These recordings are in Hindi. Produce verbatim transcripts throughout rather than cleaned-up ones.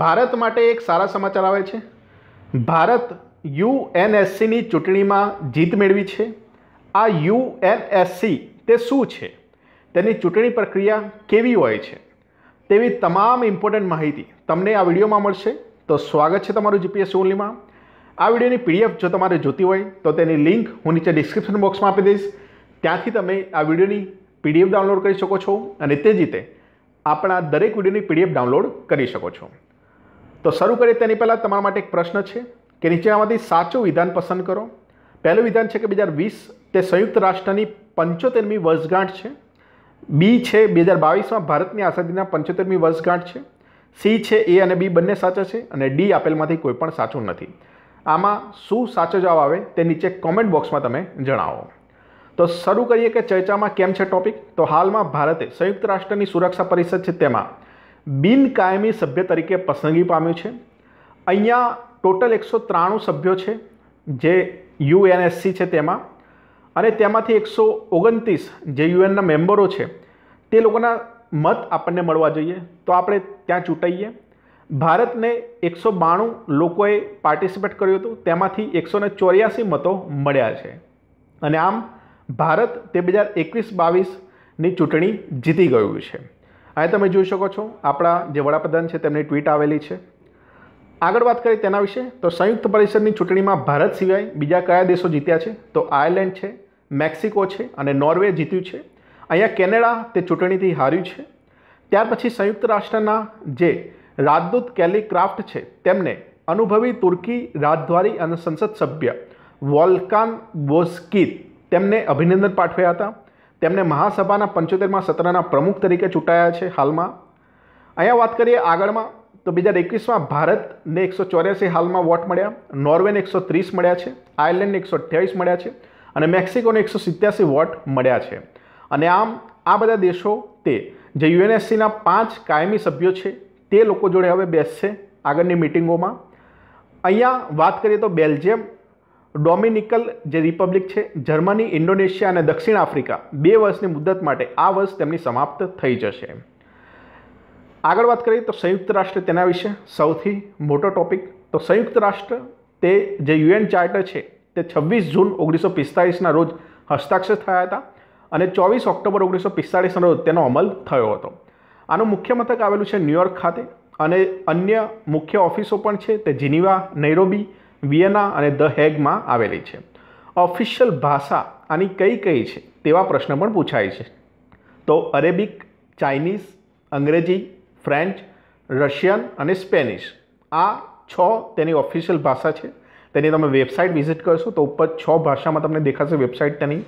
ભારત માટે એક સારા સમાચાર આવે છે। ભારત યુએનએસસી ની ચૂંટણીમાં જીત મેળવી છે। આ યુએનએસસી તે શું છે, તેની ચૂંટણી પ્રક્રિયા કેવી હોય છે, તેવી તમામ ઇમ્પોર્ટન્ટ માહિતી તમને આ વિડીયોમાં મળશે। તો સ્વાગત છે તમારું જીપીએસ ઓનલીમાં। આ વિડીયોની પીડીએફ જો તમારે જોતી હોય તો તેની લિંક હું નીચે ડિસ્ક્રિપ્શન બોક્સમાં આપી દઈશ, ત્યાંથી તમે આ વિડીયોની પીડીએફ ડાઉનલોડ કરી શકો છો અને તે જ રીતે આપણા દરેક વિડીયોની પીડીએફ ડાઉનલોડ કરી શકો છો। तो शुरू करिए तेनी पहला तमारा माटे एक प्रश्न है कि नीचेनामांथी साचुं विधान पसंद करो। पहलुं विधान है कि दो हज़ार बीस ते संयुक्त राष्ट्रनी पंचोतेरमी वर्षगांठ है। बी है दो हज़ार बाईस में भारतनी आजादीना पंचोतेरमी वर्षगांठ है। सी है ए अने बी बंने साचा है अने डी आपेलमांथी कोईपण साचुं नथी। आमां शुं साचो जवाब आवे ते नीचे कॉमेंट बॉक्स में तमे जणावो। तो शुरू करिए कि चर्चा में केम है टॉपिक। तो हाल में भारते संयुक्त राष्ट्रनी सुरक्षा परिषद है तेमां बिन कायमी सभ्य तरीके पसंदगी पाम्यो छे। अहींया टोटल एक सौ त्राणु सभ्यों छे जे यूएनएससी छे तेमां, अने तेमांथी एक सौ ओगणतीस जे यूएनना मेम्बरो छे ते लोकोना मत आपणने मळवा जोईए। तो आपणे त्यां चूंटाईए। भारतने एक सौ बाणु लोकोए पार्टिसिपेट कर्युं हतुं, तेमांथी एक सौ चौरासी मतो मळ्या छे अने आम भारत ते बे हज़ार एकवीस बावीस नी चूंटणी जीती गयुं छे। आ तमे जोई शको छो। आपणा जे वडाप्रधान छे तेमनी ट्वीट आवेली छे। आगळ वात करीए तेना विशे। तो संयुक्त परिषदनी चूंटणीमां भारत सिवाय बीजा कया देशो जीत्या छे? तो आयर्लेंड छे, मेक्सिको छे अने नॉर्वे जीत्युं छे। अहींया केनेडा ते चूंटणीथी हार्युं छे। त्यार पछी संयुक्त राष्ट्रना जे राजदूत केली क्राफ्ट छे तेमणे अनुभवी तुर्की राजद्वारी अने संसद सभ्य वोल्कान बोस्कित तेमणे अभिनंदन पाठव्या हता। तेमने महासभाना पंचोतेरमा सत्रना प्रमुख तरीके चूंटाया है। हाल में अहीं बात करिए आगळ में। तो बजार एकवीस में भारत ने एक सौ चौरासी हाल में वोट मळ्या, नॉर्वे ने एक सौ तीस मळ्या है, आयर्लेंड ने एक सौ अठावीस मळ्या है और मेक्सिको ने एक सौ सित्यासी वोट मळ्या है। अने आम आ बधा देशों ते जे यूएनएससी ना पांच कायमी सभ्यो है ते लोको जोड़े हवे बेसशे आगळनी मीटिंगों में। अहींया बात करिए तो बेल्जियम, डोमिनिकल जे रिपब्लिक है, जर्मनी, इंडोनेशिया और दक्षिण आफ्रिका बे वर्षनी मुद्दत माटे आ वर्ष तेमनी समाप्त थई जशे। आगळ वात करीए तो संयुक्त राष्ट्र तेना विशे सौथी मोटो टॉपिक। तो संयुक्त राष्ट्र ते जे यूएन चार्टर है ते छब्बीस जून ओगनीस सौ पिस्तालीस रोज हस्ताक्षर थया हता अने चौवीस ऑक्टोबर ओगनीस सौ पिस्तालीस रोज तेनो अमल थयो हतो। आनुं मुख्य मथक आवेलुं छे न्यूयॉर्क खाते अने अन्य मुख्य ऑफिसो पण छे ते जिनीवा, नैरोबी, वियना और द हेग में आवेली है। ऑफिशियल भाषा आनी कई कई है तेवा प्रश्न पण पूछाय छे। तो अरेबिक, चाइनीज, अंग्रेजी, फ्रेंच, रशियन और स्पेनिश आ छ तेनी ऑफिशियल भाषा है। तेनी तमे वेबसाइट विजिट करशो तो ऊपर छ भाषा में तमने देखाशे वेबसाइट तेनी।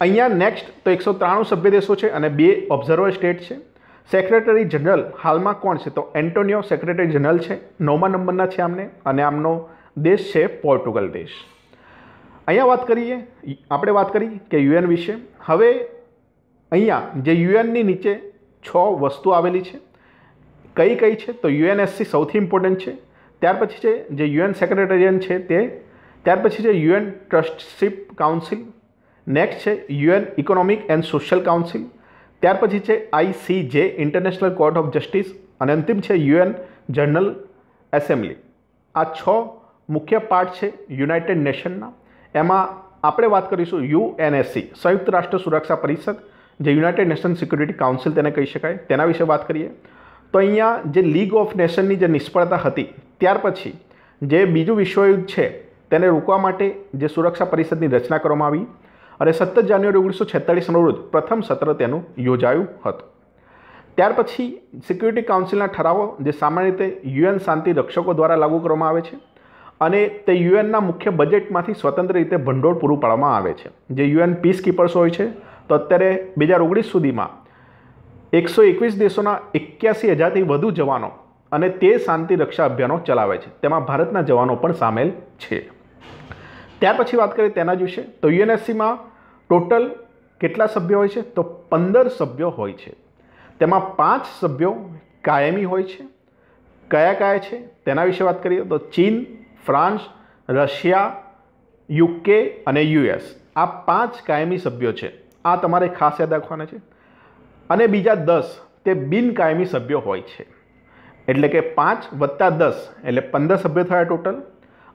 अहींया नेक्स्ट तो एक सौ त्राणु सभ्य देशों है और बे ऑब्जर्वर स्टेट है। सेक्रेटरी जनरल हाल में कौन है? तो एंटोनियो सेक्रेटरी जनरल है। नौमा नंबरना है आमने अने आमनो देश है पोर्टुगल देश। अहीं बात करिए आपणे बात करी कि यूएन विषे। हवे अहीं जे यूएन नी नीचे छ वस्तु आवेली है कई कई है? तो यूएनएससी सौथी इम्पोर्टंट है। त्यार पछी छे जे यूएन सेक्रेटेरियन है ते, त्यार पछी छे यूएन ट्रस्टशिप काउंसिल। नेक्स्ट है UN economic and social council. त्यार पछी छे ICJ international court of justice अने अंतिम है यूएन जनरल एसेम्बली। आ छ मुख्य पार्ट है यूनाइटेड नेशनना। एमा आपणे बात करीशुं यूएनएससी संयुक्त राष्ट्र सुरक्षा परिषद जे यूनाइटेड नेशन सिक्योरिटी काउंसिल तेने कही शकाय तेना विशे बात करिए। तो अहींया जे लीग ऑफ नेशननी जे निष्फळता हती त्यार पछी जे बीजू विश्वयुद्ध है तेने रोकवा माटे जे सुरक्षा परिषदनी रचना करवामां आवी और सत्तर जान्युआरी ओगनीस सौ छेतालीस रोज प्रथम सत्र तेनु योजायुं हतुं। त्यार पछी सिक्योरिटी काउंसिलना ठरावो जे सामान्य रीते यूएन शांति रक्षकों द्वारा लागू करवामां आवे छे अने ते यूएनना मुख्य बजेटमांथी स्वतंत्र रीते भंडोळ पूरुं पाडवामां आवे छे। जे यूएन पीस कीपर्स होय छे। तो अत्यारे दो हज़ार उन्नीस सुधीमां एक सौ एकवीस देशोना एक्यासी हज़ारथी वधु जवानो अने ते शांति रक्षा अभियानों चलावे छे। तेमां भारतना जवानो पण सामेल छे। त्यार पछी वात करीए तेना ज विशे। तो यूएनएससी मां टोटल केटला सभ्य होय छे? तो पंदर सभ्य होय छे। तेमां पांच सभ्यों कायमी होय छे। कया कया छे तेना विशे वात करीए तो चीन, फ्रांस, रशिया, यूके अने यूएस आ पांच कायमी सभ्यों छे। आ तमारे खास याद राखवाना छे। अने बीजा दस ते बिन कायमी सभ्य होय छे। एट्ले कि पांच वत्ता दस एट्ले पंदर सभ्य थया टोटल।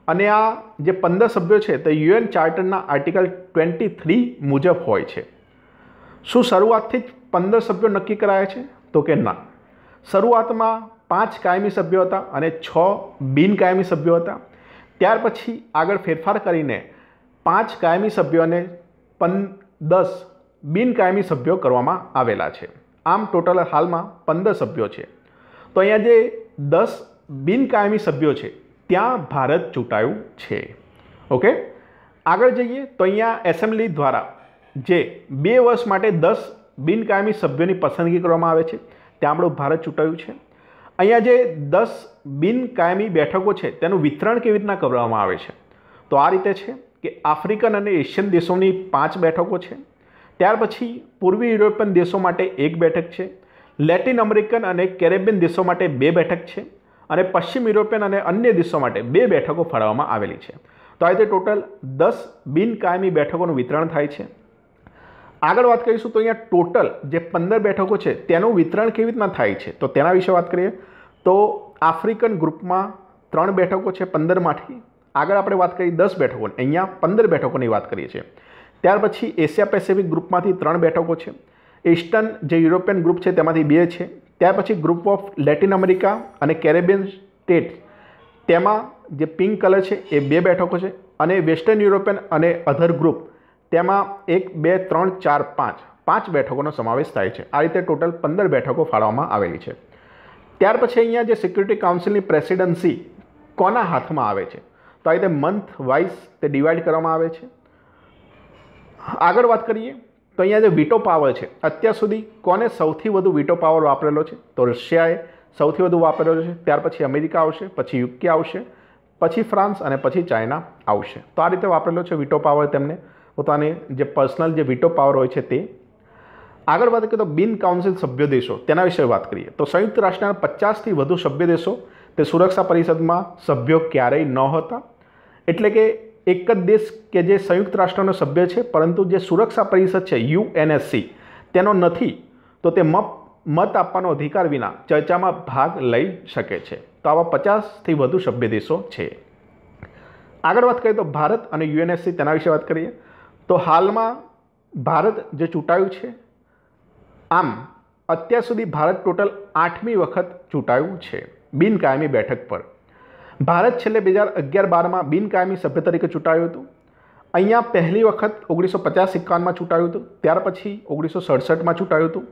अने आ जे पंदर सभ्य है तो यूएन चार्टरना आर्टिकल ट्वेंटी थ्री मुजब होय छे। शू शुरुआत पंदर सभ्य नक्की कराया है तो कि ना, शुरुआत में पांच कायमी सभ्य था और छ बिन कायमी सभ्य था, त्यार पछी आगळ फेरफार करीने पांच कायमी सभ्यों ने पन दस बिन कायमी सभ्यों करवामां आवेला छे। आम टोटल हाल में पंदर सभ्यों है। तो अहींया जे दस बिन कायमी सभ्यों है त्यां भारत चूंटायु छे। ओके, आगळ जईए तो अहींया एसेम्बली द्वारा जे बे वर्ष माटे दस बिन कायमी सभ्यों की पसंदगी करवामां आवे छे, त्यां आपणो भारत चूंटायु छे। अहींया जे दस बिन कायमी बैठकों है तेनुं वितरण केवी रीतना करवामां आवे छे, तो आ रीते छे कि आफ्रिकन अने एशियन देशों की पांच बैठकों है, त्यार पछी पूर्वी यूरोपियन देशों माटे एक बैठक है, लैटिन अमेरिकन अने कैरेबियन देशों माटे बे बैठक है और पश्चिम यूरोपियन अने अन्य देशों माटे बे बैठकों फाळववामां आवेली छे। तो आ रीते टोटल दस बिन कायमी बैठकों वितरण थाय छे। आगळ वात करीशुं तो अहींया टोटल जे पंदर बैठकों है तेनुं वितरण केवी रीतना थाय छे, तो तेना विशे वात करीए तो आफ्रिकन ग्रुप में त्रण बैठकों है पंदर मांथी। आगळ आपणे वात करी दस बैठकों, अहींया पंदर बैठकों की बात करीए छे। त्यार पछी एशिया पेसिफिक ग्रुप में त्रण बैठकों है, ईस्टर्न जो यूरोपियन ग्रुप है तेमांथी बे है, त्यार पछी ग्रुप ऑफ लैटिन अमेरिका और कैरेबियन स्टेट तेमां जे पिंक कलर है ए बे बैठकों है, अने वेस्टर्न यूरोपियन अने अधर ग्रुप तेमां एक बे त्रण चार पांच पांच बैठकों समावेश थाय छे। आ रीते टोटल पंदर बैठकों फाळववामां आवेली छे। त्यार पछी अहींया जे सिक्योरिटी काउंसिलनी प्रेसिडेंसी कोना हाथमां आवे छे, तो आ रीते मंथ वाइज ते डिवाइड करवामां आवे छे। आगळ वात करीए तो अहींया जे वीटो पावर है अत्यार सुधी कोने सौथी वधु वीटो पावर वापरेलो छे, तो रशियाए सौथी वधु वापरेलो छे, त्यार पछी अमेरिका आवशे, पछी यूके आवशे, पछी फ्रांस अने पछी चाइना आवशे। तो आ रीते वापरेलो छे वीटो पावर तेमणे पोताने जे पर्सनल जे वीटो पावर होय छे ते। आगळ वात करीए तो बिन काउंसिल सभ्य देशों तेना विषे वात करीए तो संयुक्त राष्ट्रना पचास थी वधु सभ्य देशों ते सुरक्षा परिषद में सभ्य क्यारेय न होता, एटले के एक ज देश के जे संयुक्त राष्ट्रनो सभ्य है परंतु जे सुरक्षा परिषद है यूएनएससी तेनो नथी, तो ते मत आपवानो अधिकार विना चर्चा में भाग लई शके छे। तो आवा पचास थी वधु सभ्य देशों है। आगळ वात करीए तो भारत अने यूएनएससी तेना विषे वात करीए तो हाल में भारत जो चूंटायु है, आम अत्यार सुधी भारत टोटल आठमी वखत चूंटायु है बिन कायमी बैठक पर। भारत छेल्ले दो हज़ार ग्यारह बारह में बिन कायमी सभ्य तरीके चूंटायु हतुं। अहींया पहली वखत ओगनीस सौ पचास एकावन में चूंटायु हतुं, त्यार पछी ओगनीस सौ सड़सठ में चूंटायु हतुं,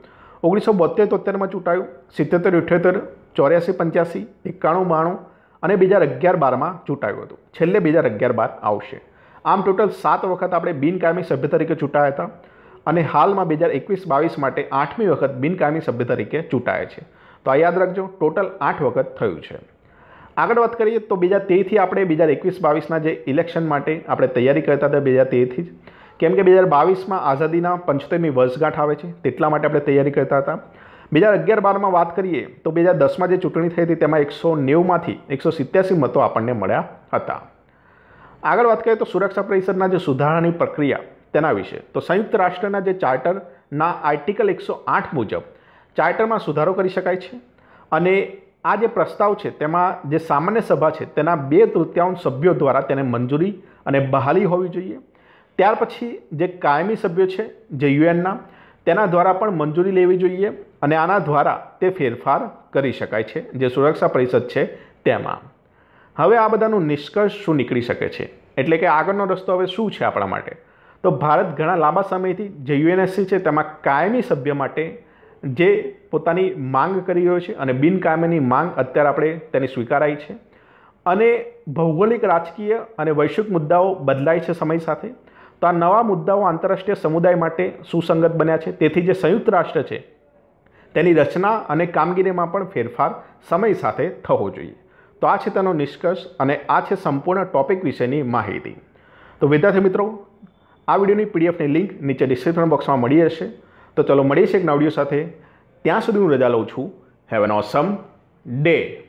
ओगनीस सौ बोतेर तोतेर में चूंटायु, सित्तेर अठ्ठेर चौरासी पंचासी एकाणु बाणु अने दो हज़ार ग्यारह बारह में चूंटायु हतुं। छेल्ले दो हज़ार ग्यारह बारह आवशे। आम टोटल सात वखत आपणे बिन कायमी सभ्य तरीके चूंटाया था और हाल में दो हज़ार इक्कीस बावीस माटे आठमी वखत बिन कायमी सभ्य तरीके चूंटाया है। तो आ याद रखो टोटल आठ वखत थयुं छे। आगळ वात करीए तो दो हज़ार तेरह थी आपणे दो हज़ार इक्कीस बावीस ना जे इलेक्शन माटे आपणे तैयारी करता था दो हज़ार तेरह थी, केम के दो हज़ार बावीस में आज़ादीना पंचोतेरमी वर्षगांठ आवे छे तेटला माटे आपणे तैयारी करता था। दो हज़ार ग्यारह बारह में बात करिए तो दो हज़ार दस में जे चूंटणी थई हती तेमां एक सौ नब्बे मांथी एक सौ सत्तासी मतो आपणने मळ्या हता। आगळ वात करीए तो सुरक्षा परिषदना जे सुधारानी प्रक्रिया तेना विषे तो संयुक्त राष्ट्रना जे चार्टरना आर्टिकल एक सौ आठ मुजब चार्टरमां सुधारो करी शकाय छे अने आ जे प्रस्ताव है तेमां जे सामान्य सभा है तेना बे तृतीयांश सभ्यों द्वारा तेने मंजूरी अने बहाली होवी जोईए। त्यार पछी जे कायमी सभ्य है जे यूएनना तेना द्वारा पण मंजूरी लेवी जोईए अने आना द्वारा ते फेरफार करी शकाय छे जे सुरक्षा परिषद है तेमां। हवे आ बधानो निष्कर्ष शुं निकळी शके छे एटले के आगळनो रस्तो हवे शुं छे आपणा माटे, तो भारत घणा लांबा समयथी जे यूएनएससी है तेमां कायमी सभ्य माटे जे पोतानी मांग करी रह्यो छे अने बिन कायमीनी मांग अत्यारे आपणे तेनी स्वीकाराई छे अने भौगोलिक राजकीय अने वैश्विक मुद्दाओ बदलाय छे समय साथे, तो आ नवा मुद्दाओ आंतरराष्ट्रीय समुदाय माटे सुसंगत बन्या छे, तेथी जे संयुक्त राष्ट्र छे तेनी रचना अने कामगीरीमां पण फेरफार समय साथे थवो जोईए। तो आ छे तेनो निष्कर्ष अने आ छे संपूर्ण टॉपिक विशेनी माहिती। तो विद्यार्थी मित्रों आ विडियोनी पीडीएफनी लिंक नीचे डिस्क्रिप्शन बॉक्समां मळी जशे। तो चलो મળીએ છે એક નવા વિડિયો સાથે, ત્યાં સુધી હું રજા લઉં છું। Have an awesome day.